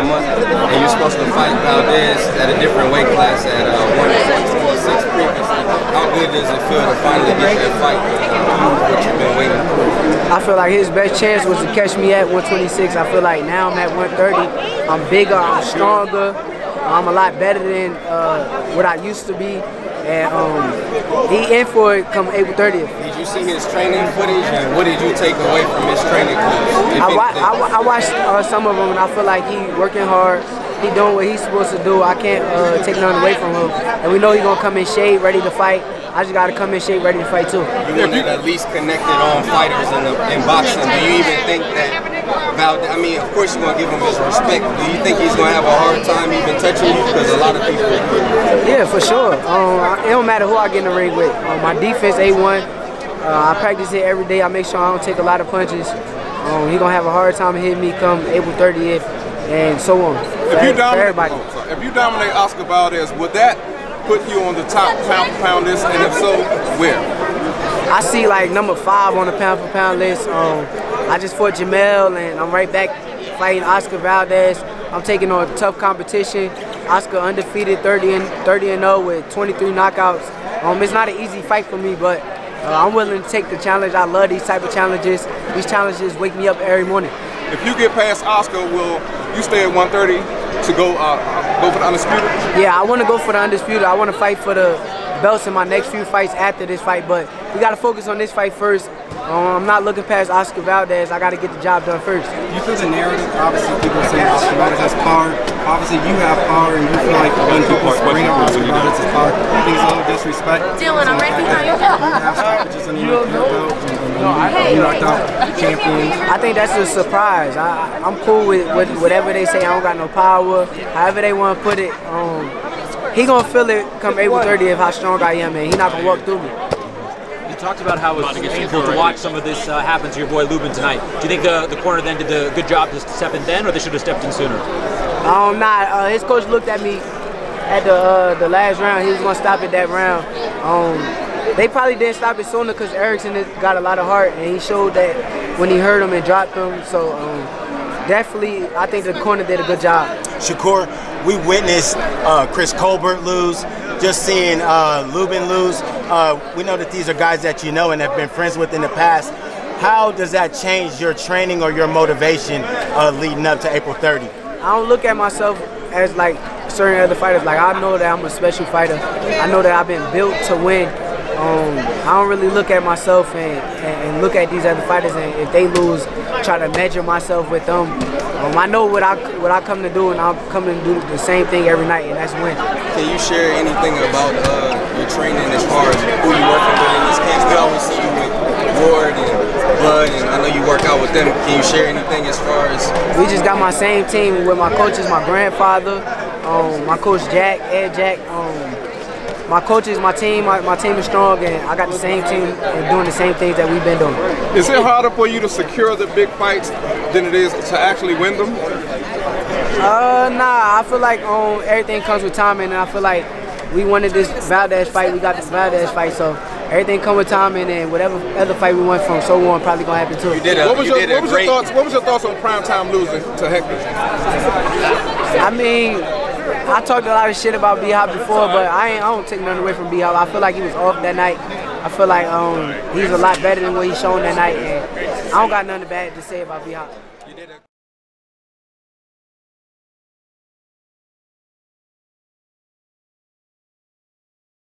a month, and you're supposed to fight Valdez at a different weight class at 146 previously. How good does it feel to finally get that fight that you've been waiting for? I feel like his best chance was to catch me at 126. I feel like now I'm at 130. I'm bigger, I'm stronger, I'm a lot better than what I used to be. And he in for it come April 30th. Did you see his training footage, and what did you take away from his training footage? I watched some of them, and I feel like he working hard. He doing what he's supposed to do. I can't take nothing away from him. And we know he's going to come in shape, ready to fight. I just got to come in shape, ready to fight, too. You wanted at least connected on fighters in boxing. Do you even think that Valdez, I mean, of course you're going to give him his respect. Do you think he's going to have a hard time even touching you? Because a lot of people are good. Yeah, for sure. It don't matter who I get in the ring with. My defense, A1. I practice it every day. I make sure I don't take a lot of punches. He's going to have a hard time hitting me come April 30th and so on. If you dominate Oscar Valdez, would that put you on the top pound-for-pound list, and if so, where? I see like number 5 on the pound-for-pound list. I just fought Jamel, and I'm right back fighting Oscar Valdez. I'm taking on tough competition. Oscar undefeated, 30-0 with 23 knockouts. It's not an easy fight for me, but I'm willing to take the challenge. I love these type of challenges. These challenges wake me up every morning. If you get past Oscar, will you stay at 130? To go for the undisputed? Yeah, I want to go for the undisputed. I want to fight for the belts in my next few fights after this fight, but we got to focus on this fight first. I'm not looking past Oscar Valdez. I got to get the job done first. You feel the narrative? Obviously, people say Oscar Valdez has power. Obviously, you have power, and you feel like when people bring up Oscar Valdez has power, things all disrespect. Dylan, I'm right behind you. I think that's a surprise. I'm cool with whatever they say. I don't got no power. However they want to put it, he gonna feel it come April 30th how strong I am, and he not gonna walk through me. You talked about how it's painful to watch some of this happen to your boy Lubin tonight. Do you think the corner then did a good job to step in then, or they should have stepped in sooner? Nah, his coach looked at me at the last round. He was going to stop it that round. They probably didn't stop it sooner because Erickson got a lot of heart, and he showed that when he hurt him and dropped him. So definitely, I think the corner did a good job. Shakur, we witnessed Chris Colbert lose. Just seeing Lubin lose, we know that these are guys that you know and have been friends with in the past. How does that change your training or your motivation leading up to April 30? I don't look at myself as like certain other fighters. Like, I know that I'm a special fighter. I know that I've been built to win. I don't really look at myself and look at these other fighters, and if they lose, try to measure myself with them. I know what I come to do, and I'm coming to do the same thing every night, and that's win. Can you share anything about your training as far as who you're working with in this case? We always see you with Ward and Bud, and I know you work out with them. Can you share anything as far as? We just got my same team with my coaches, my grandfather, my coach Jack, Ed Jack. My coaches, my team, my team is strong, and I got the same team and doing the same things that we've been doing. Is it harder for you to secure the big fights than it is to actually win them? Nah, I feel like everything comes with time, and I feel like we wanted this Valdez fight, we got this Valdez fight, so everything comes with time, and then whatever other fight we went from, so on, probably gonna happen too. What was your thoughts on primetime losing to Hector? I mean, I talked a lot of shit about B-Hop before, but I don't take nothing away from B-Hop. I feel like he was off that night. I feel like he's a lot better than what he shown that night, and I don't got nothing bad to say about B-Hop.